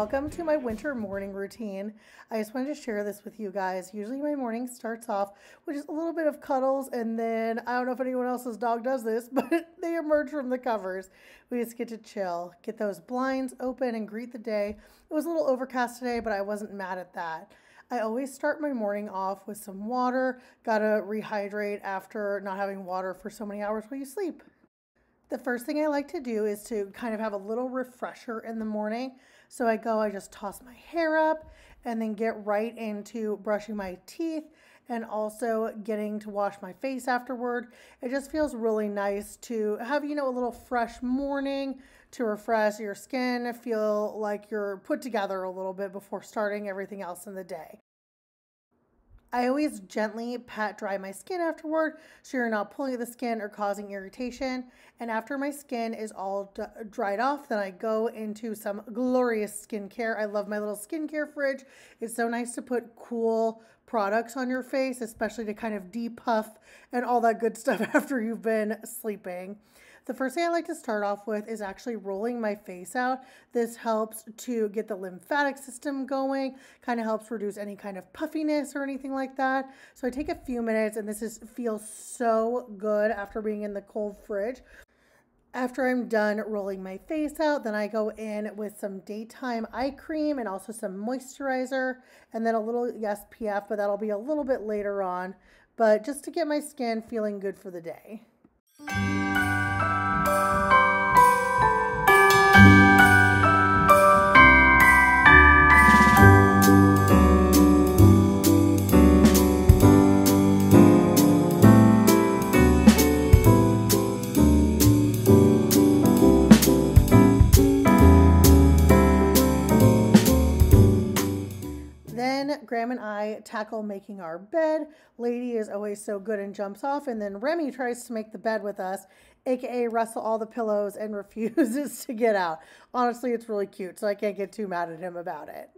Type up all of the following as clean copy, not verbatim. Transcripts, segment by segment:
Welcome to my winter morning routine. I just wanted to share this with you guys. Usually my morning starts off with just a little bit of cuddles, and then I don't know if anyone else's dog does this, but they emerge from the covers. We just get to chill, get those blinds open, and greet the day. It was a little overcast today, but I wasn't mad at that. I always start my morning off with some water. Gotta rehydrate after not having water for so many hours while you sleep. The first thing I like to do is to kind of have a little refresher in the morning. So I just toss my hair up and then get right into brushing my teeth and also getting to wash my face afterward. It just feels really nice to have, you know, a little fresh morning to refresh your skin, feel like you're put together a little bit before starting everything else in the day. I always gently pat dry my skin afterward so you're not pulling at the skin or causing irritation. And after my skin is all dried off, then I go into some glorious skincare. I love my little skincare fridge. It's so nice to put cool products on your face, especially to kind of depuff and all that good stuff after you've been sleeping. The first thing I like to start off with is actually rolling my face out. This helps to get the lymphatic system going, kind of helps reduce any kind of puffiness or anything like that. So I take a few minutes, and this feels so good after being in the cold fridge. After I'm done rolling my face out, then I go in with some daytime eye cream and also some moisturizer, and then a little, yes, PF, but that'll be a little bit later on, but just to get my skin feeling good for the day. Graham and I tackle making our bed. Lady is always so good and jumps off, and then Remy tries to make the bed with us, aka wrestle all the pillows and refuses to get out. Honestly, it's really cute, so I can't get too mad at him about it.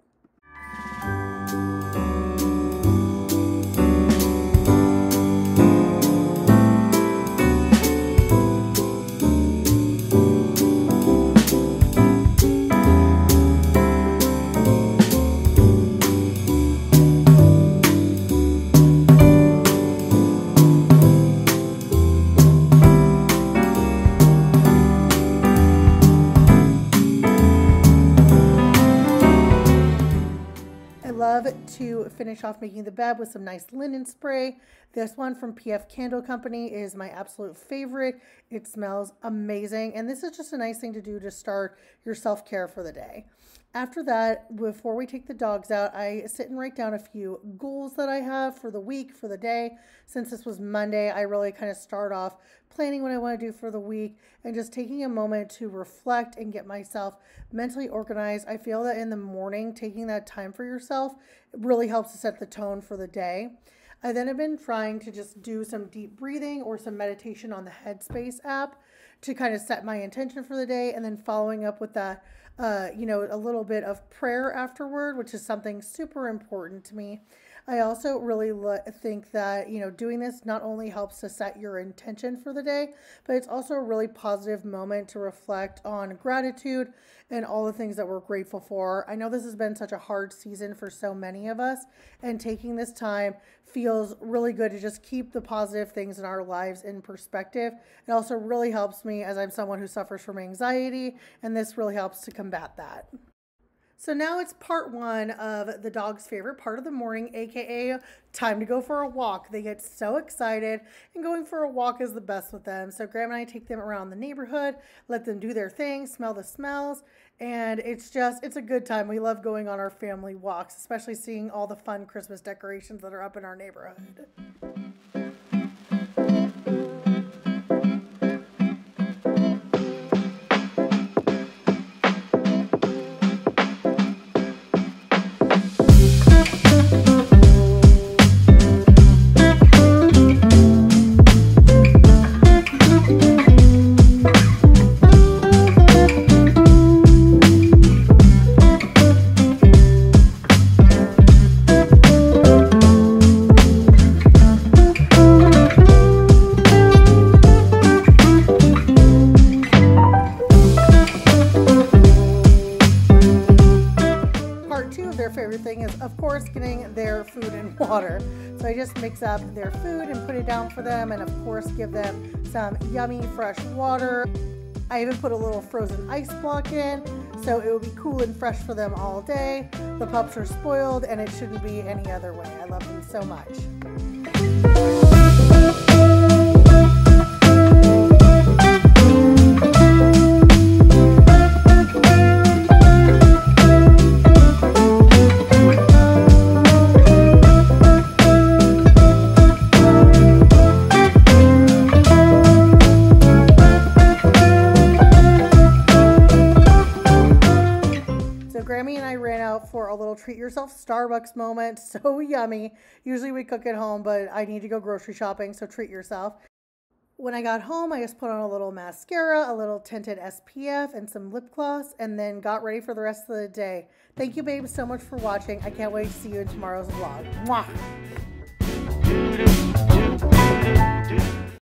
To finish off making the bed with some nice linen spray. This one from PF Candle Company is my absolute favorite. It smells amazing, and this is just a nice thing to do to start your self-care for the day. After that, before we take the dogs out, I sit and write down a few goals that I have for the week, for the day. Since this was Monday, I really kind of start off planning what I want to do for the week and just taking a moment to reflect and get myself mentally organized. I feel that in the morning, taking that time for yourself really helps to set the tone for the day. I then have been trying to just do some deep breathing or some meditation on the Headspace app to kind of set my intention for the day, and then following up with that, you know, a little bit of prayer afterward, which is something super important to me. I also really think that, you know, doing this not only helps to set your intention for the day, but it's also a really positive moment to reflect on gratitude and all the things that we're grateful for. I know this has been such a hard season for so many of us, and taking this time feels really good to just keep the positive things in our lives in perspective. It also really helps me, as I'm someone who suffers from anxiety, and this really helps to combat that. So now it's part one of the dog's favorite part of the morning, aka time to go for a walk. They get so excited, and going for a walk is the best with them. So Graham and I take them around the neighborhood, let them do their thing, smell the smells, and it's a good time. We love going on our family walks, especially seeing all the fun Christmas decorations that are up in our neighborhood. bring their food and water. So I just mix up their food and put it down for them, and of course give them some yummy fresh water. I even put a little frozen ice block in, so it will be cool and fresh for them all day. The pups are spoiled, and it shouldn't be any other way. I love them so much. Grammy and I ran out for a little treat yourself Starbucks moment. So yummy. Usually we cook at home, but I need to go grocery shopping, so treat yourself. When I got home, I just put on a little mascara, a little tinted SPF, and some lip gloss, and then got ready for the rest of the day. Thank you, babe, so much for watching. I can't wait to see you in tomorrow's vlog. Mwah!